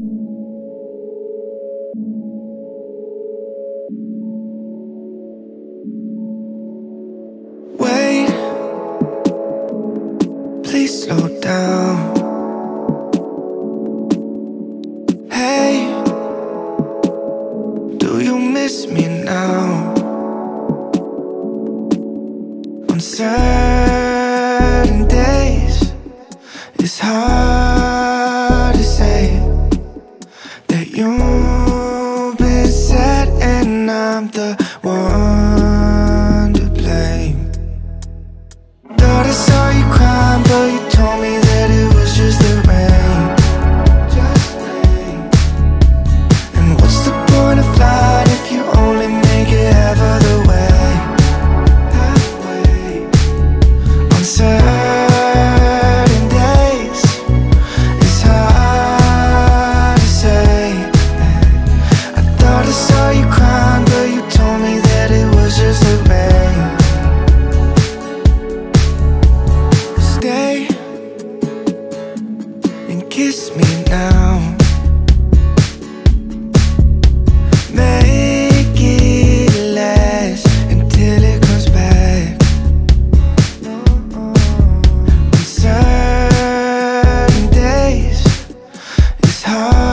Wait, please slow down. Hey, do you miss me now? On certain days, it's hard to say that you've been sad and I'm the one to blame. Thought I saw you crying, but you told me that it was just the rain. And what's the point of flying if you only make it half of the way? On certain days, it's hard to say. I saw you crying, but you told me that it was just the rain. Stay and kiss me now. Make it last until it comes back. On certain days, it's hard.